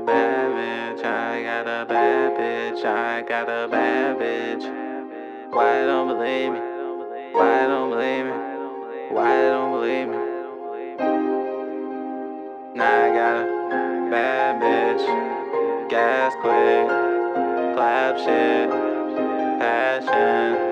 a bad bitch, I got a bad bitch, I got a bad bitch. Why don't believe me? Why don't believe me? Why don't believe me? Now I got a bad bitch, gas quick, clap shit, passion.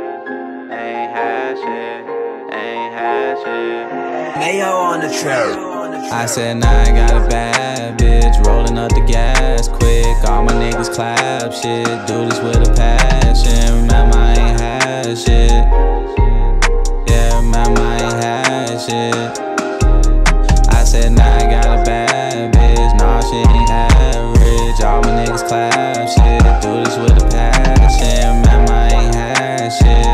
Ain't had shit, ain't had shit. Mayo on the trail. I said, nah, I got a bad bitch, rolling up the gas quick. All my niggas clap shit, do this with a passion. Remember, I ain't had shit. Yeah, remember, I ain't had shit. I said, nah, I got a bad bitch, nah, she ain't average. All my niggas clap shit, do this with a passion. Remember, I ain't had shit.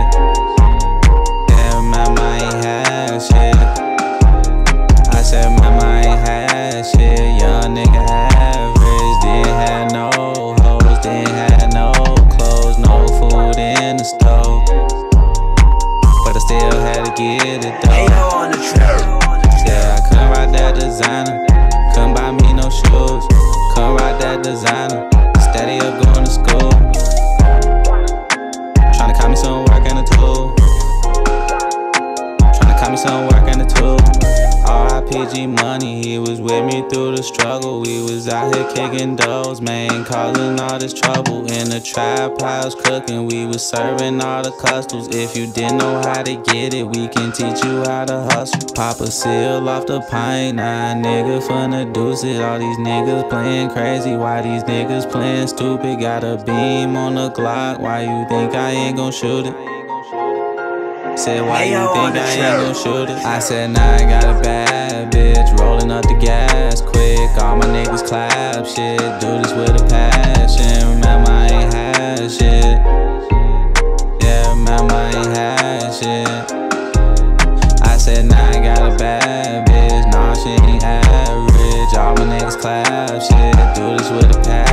Get it though. On the yeah, I couldn't ride that designer. Couldn't buy me no shoes. Couldn't ride that designer. Steady up going to school. Tryna call me some work and a tool. Tryna call me some work and a tool. R.I.P.G. Money, he was with me through the struggle. We was out here kicking those, man, causing all this trouble. In the trap, I was cooking, we was serving all the customs. If you didn't know how to get it, we can teach you how to hustle. Pop a seal off the pint, nah, nigga finna deuce it. All these niggas playing crazy, why these niggas playing stupid? Got a beam on the Glock, why you think I ain't gon' shoot it? Said, why you think I ain't gon' shoot it? I said, nah, I got a bad bitch, rolling up the gas quick. All my niggas clap shit, do this with a passion. Remember, I ain't had shit. Yeah, remember, I ain't had shit. I said, nah, I got a bad bitch, nah, she ain't average. All my niggas clap shit, do this with a passion.